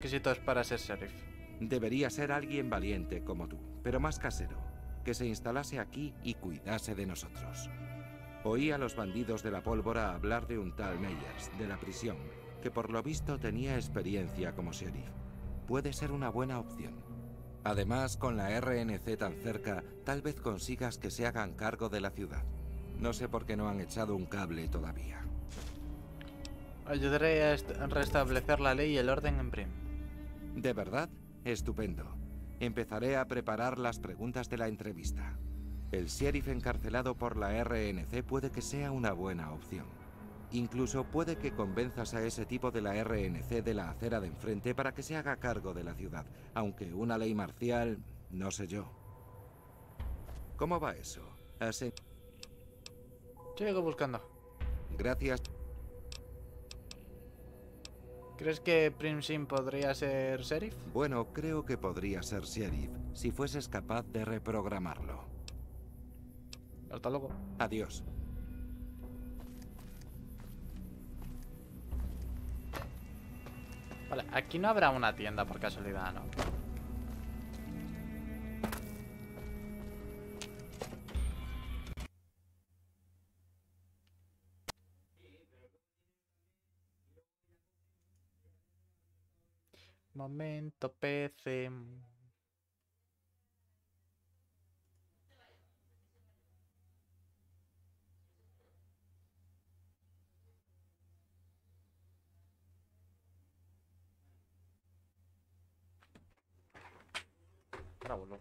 requisitos para ser sheriff. Debería ser alguien valiente como tú, pero más casero, que se instalase aquí y cuidase de nosotros. Oí a los bandidos de la pólvora hablar de un tal Meyers, de la prisión, que por lo visto tenía experiencia como sheriff. Puede ser una buena opción. Además, con la RNC tan cerca, tal vez consigas que se hagan cargo de la ciudad. No sé por qué no han echado un cable todavía. Ayudaré a restablecer la ley y el orden en Primm. ¿De verdad? Estupendo. Empezaré a preparar las preguntas de la entrevista. El sheriff encarcelado por la RNC puede que sea una buena opción. Incluso puede que convenzas a ese tipo de la RNC de la acera de enfrente para que se haga cargo de la ciudad, aunque una ley marcial, no sé yo. ¿Cómo va eso? Sigo buscando. Gracias. ¿Crees que Primsim podría ser sheriff? Bueno, creo que podría ser sheriff si fueses capaz de reprogramarlo. Hasta luego. Adiós. Vale, aquí no habrá una tienda por casualidad, ¿no? Momento, PC. Bravo, ¿no?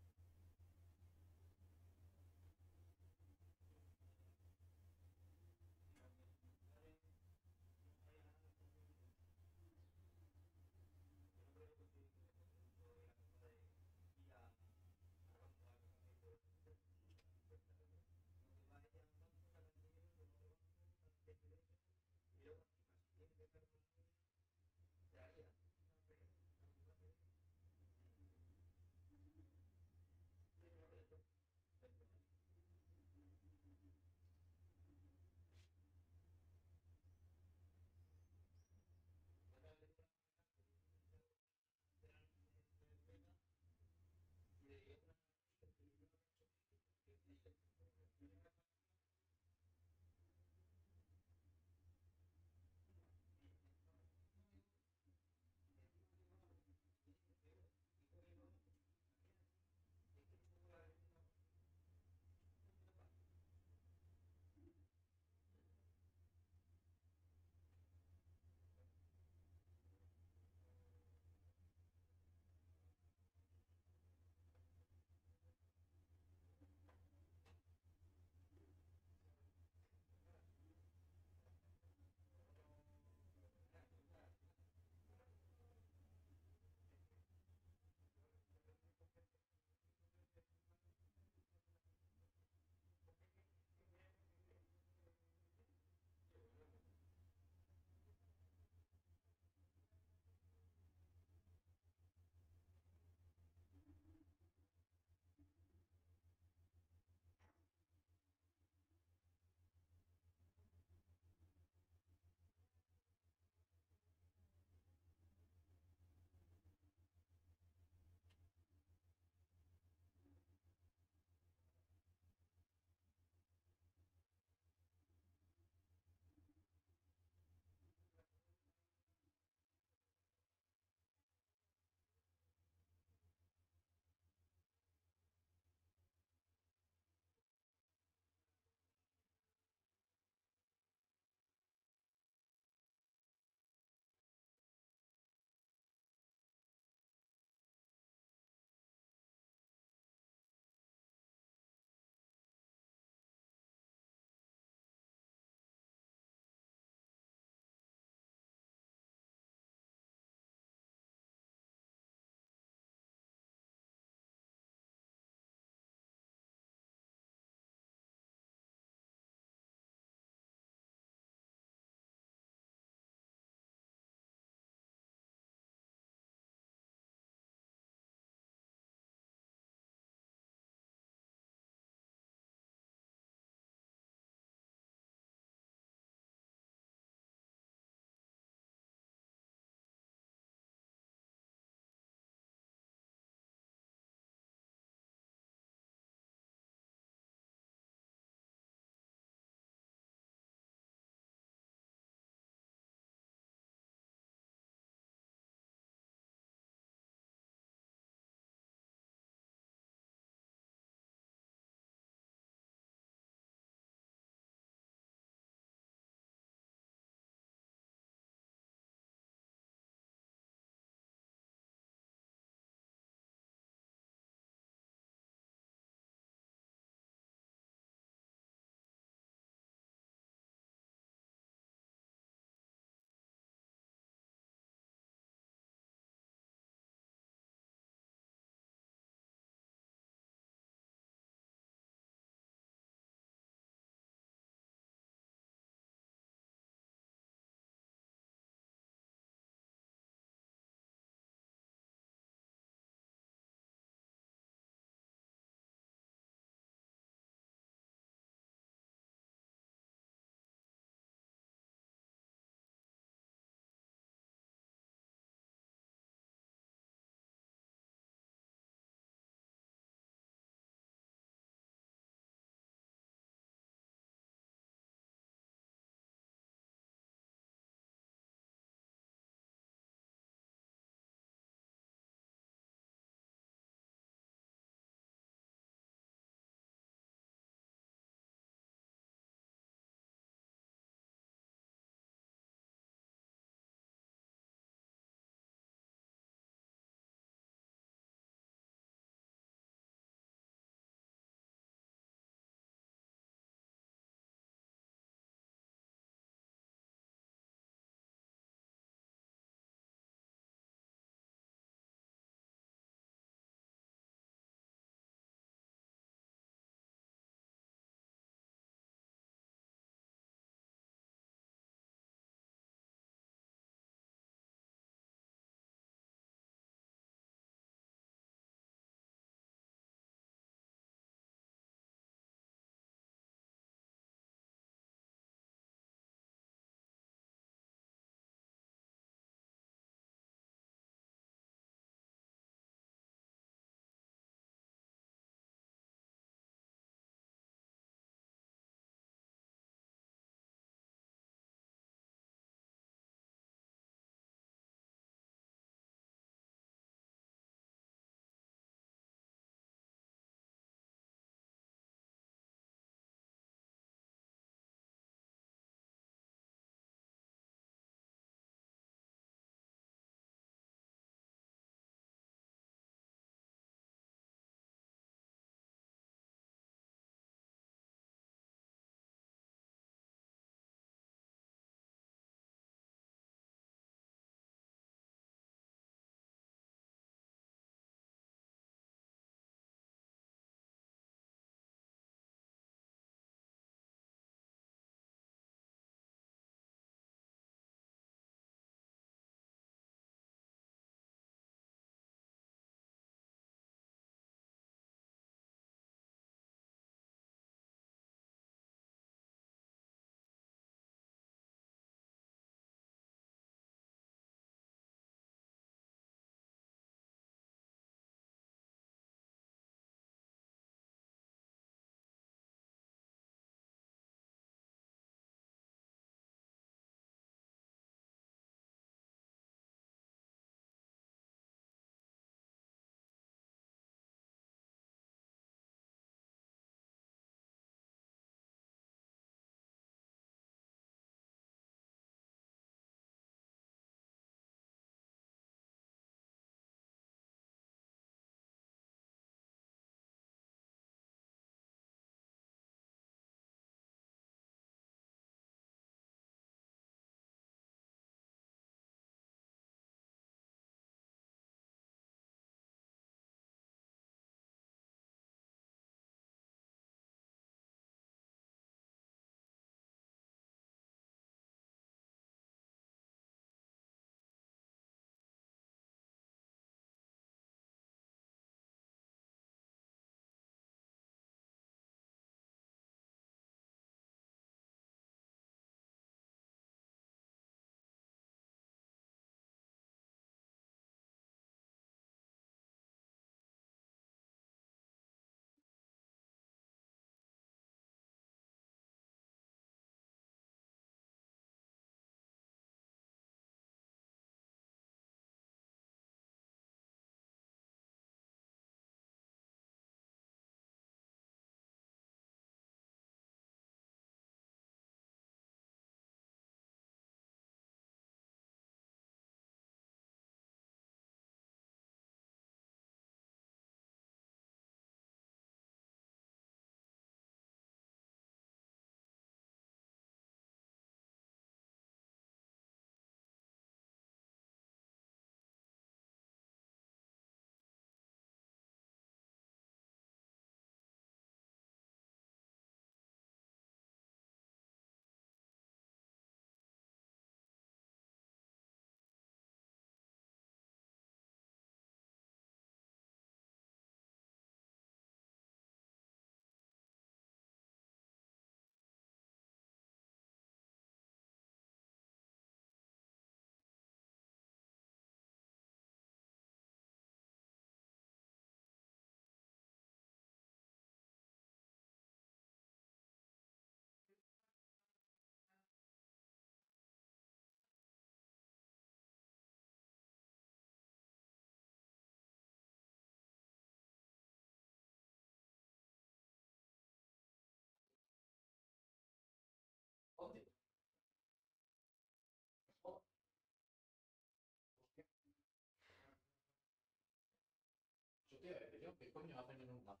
¿Qué coño va a poner un mate?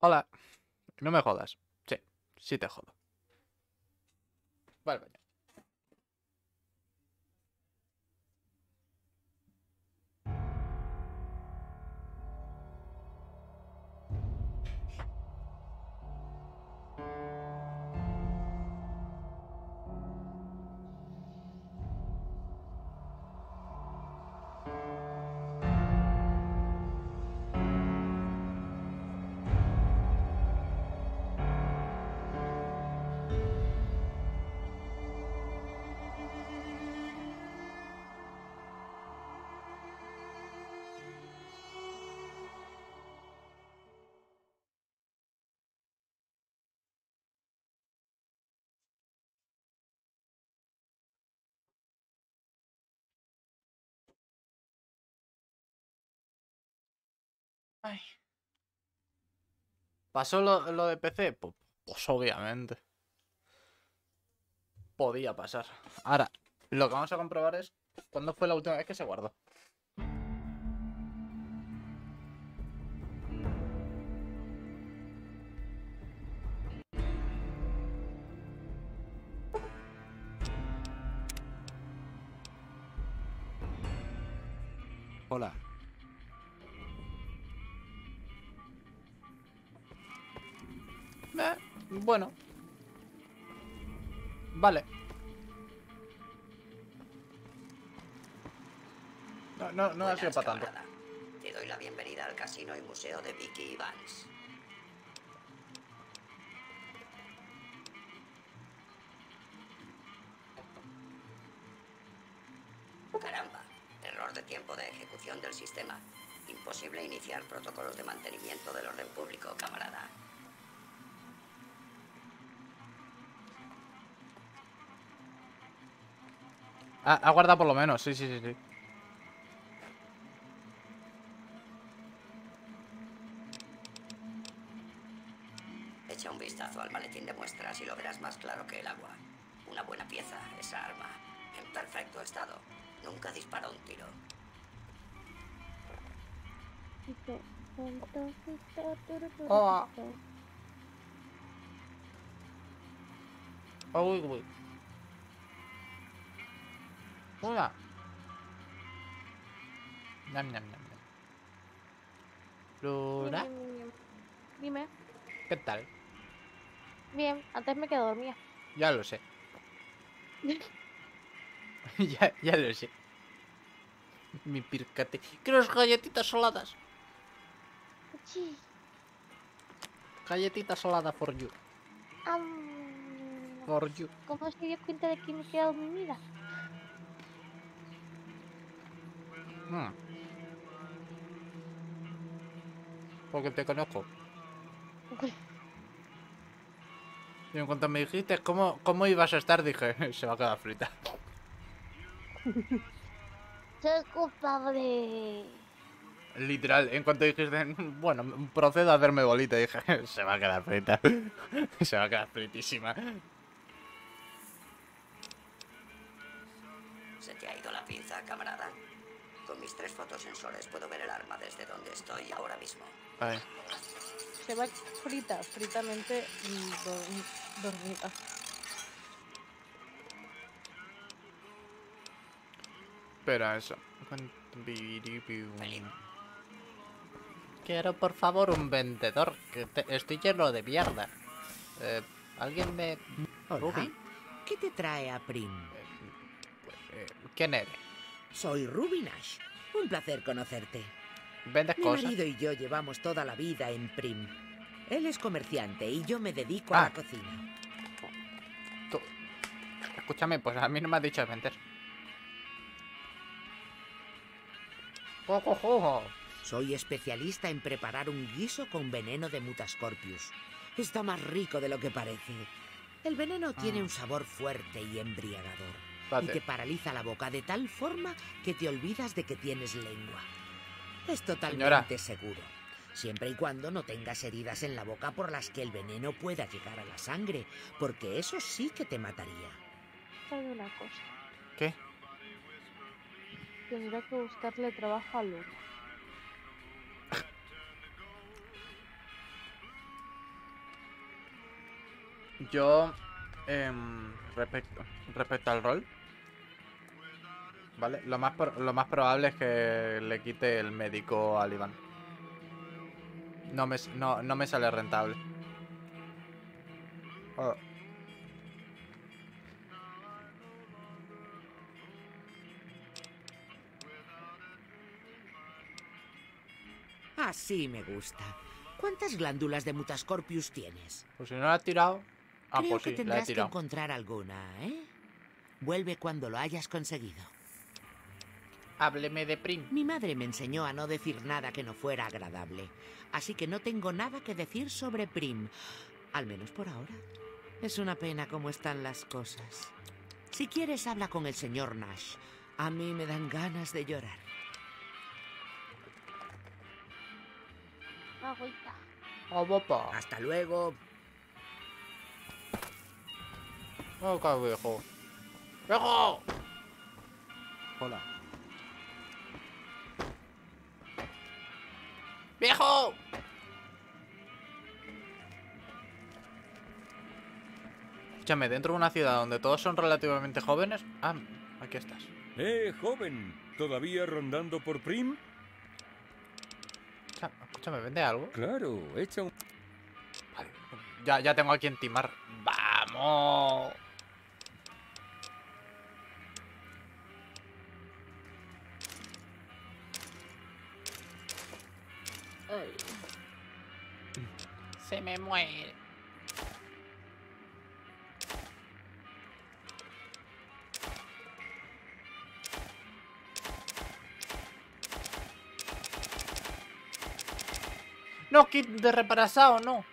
Hola. No me jodas. Sí, sí te jodo. Vale, vaya. Ay. ¿Pasó lo de PC? Pues obviamente. Podía pasar. Ahora, lo que vamos a comprobar es cuándo fue la última vez que se guardó. Hola. Bueno. Vale. No ha sido para tanto. Te doy la bienvenida al casino y museo de Vicky Evans. Caramba, error de tiempo de ejecución del sistema. Imposible iniciar protocolos de mantenimiento del orden público, camarada. Ha guardado por lo menos, sí. Echa un vistazo al maletín de muestras y lo verás más claro que el agua. Una buena pieza, esa arma. En perfecto estado. Nunca disparó un tiro. Oh. Uy. Hola. Nam. Luna. Dime. ¿Qué tal? Bien, antes me quedo dormida. Ya lo sé. ya lo sé. Mi pircate. Quiero las galletitas saladas. Sí. Galletitas saladas for you. For you. ¿Cómo se dio cuenta de que me he quedado dormida? Porque te conozco. Y en cuanto me dijiste cómo ibas a estar, dije, se va a quedar frita. Soy culpable. Literal, en cuanto dijiste, bueno, procedo a hacerme bolita, dije, se va a quedar frita. Se va a quedar fritísima. Se te ha ido la pinza, camarada. Con mis 3 fotosensores puedo ver el arma desde donde estoy ahora mismo. Ay. Se va frita, fritamente dormida. Espera, eso. Quiero por favor un vendedor, que estoy lleno de mierda. ¿Alguien me...? Hola. ¿Qué te trae a Primm? ¿Quién eres? Soy Ruby Nash. Un placer conocerte. ¿Vendes cosas? Mi marido y yo llevamos toda la vida en Primm. Él es comerciante y yo me dedico a la cocina. Tú. Escúchame, pues a mí no me has dicho de vender. Soy especialista en preparar un guiso con veneno de Mutascorpius. Está más rico de lo que parece. El veneno tiene un sabor fuerte y embriagador. Y te paraliza la boca de tal forma que te olvidas de que tienes lengua. Es totalmente seguro, siempre y cuando no tengas heridas en la boca por las que el veneno pueda llegar a la sangre, porque eso sí que te mataría. Solo una cosa. ¿Qué? Tendrá que buscarle trabajo a Lourdes. Yo, respecto al rol, ¿vale? Lo más probable es que le quite el médico a Alivan. No me sale rentable. Oh. Así me gusta. ¿Cuántas glándulas de Mutascorpius tienes? Pues si no la has tirado... Ah, creo pues sí, que tendrás que encontrar alguna, ¿eh? Vuelve cuando lo hayas conseguido. Hábleme de Primm. Mi madre me enseñó a no decir nada que no fuera agradable. Así que no tengo nada que decir sobre Primm. Al menos por ahora. Es una pena cómo están las cosas. Si quieres, habla con el señor Nash. A mí me dan ganas de llorar. Hasta luego. Oh, carajo. ¡Viejo! Hola. ¡Viejo! Escúchame, dentro de una ciudad donde todos son relativamente jóvenes... Ah, aquí estás. Joven. ¿Todavía rondando por Primm? Escúchame, ¿vende algo? Claro, echa un... Vale, ya tengo a quien timar. ¡Vamos! Ay. Se me muere. No, kit de reparasado, no.